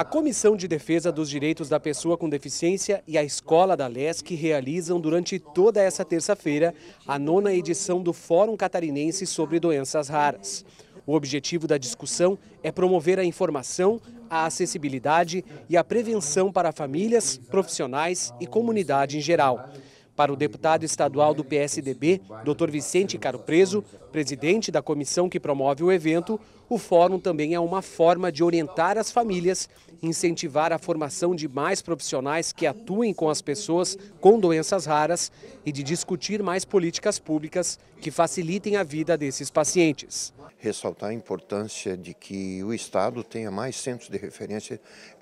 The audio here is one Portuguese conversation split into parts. A Comissão de Defesa dos Direitos da Pessoa com Deficiência e a Escola da Alesc realizam durante toda essa terça-feira a 9ª edição do Fórum Catarinense sobre Doenças Raras. O objetivo da discussão é promover a informação, a acessibilidade e a prevenção para famílias, profissionais e comunidade em geral. Para o deputado estadual do PSDB, Dr. Vicente Caropreso, presidente da comissão que promove o evento, o fórum também é uma forma de orientar as famílias, incentivar a formação de mais profissionais que atuem com as pessoas com doenças raras e de discutir mais políticas públicas que facilitem a vida desses pacientes. Ressaltar a importância de que o Estado tenha mais centros de referência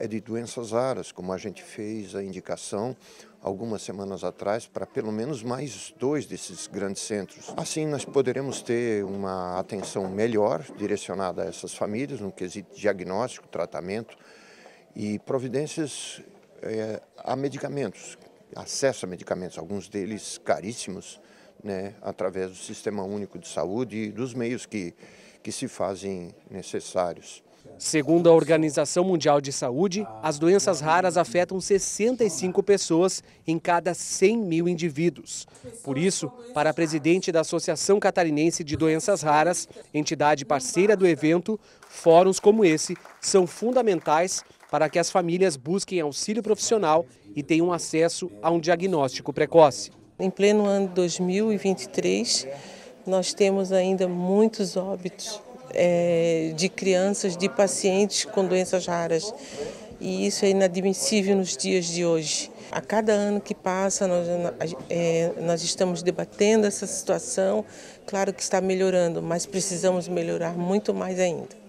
de doenças raras, como a gente fez a indicação algumas semanas atrás, para pelo menos mais 2 desses grandes centros. Assim nós poderemos ter uma atenção melhor direcionada a essas famílias, no quesito diagnóstico, tratamento e providências a medicamentos, acesso a medicamentos, alguns deles caríssimos, né, através do Sistema Único de Saúde e dos meios que se fazem necessários. Segundo a Organização Mundial de Saúde, as doenças raras afetam 65 pessoas em cada 100 mil indivíduos. Por isso, para a presidente da Associação Catarinense de Doenças Raras, entidade parceira do evento, fóruns como esse são fundamentais para que as famílias busquem auxílio profissional e tenham acesso a um diagnóstico precoce. Em pleno ano de 2023, nós temos ainda muitos óbitos de crianças, de pacientes com doenças raras. E isso é inadmissível nos dias de hoje. A cada ano que passa, nós estamos debatendo essa situação. Claro que está melhorando, mas precisamos melhorar muito mais ainda.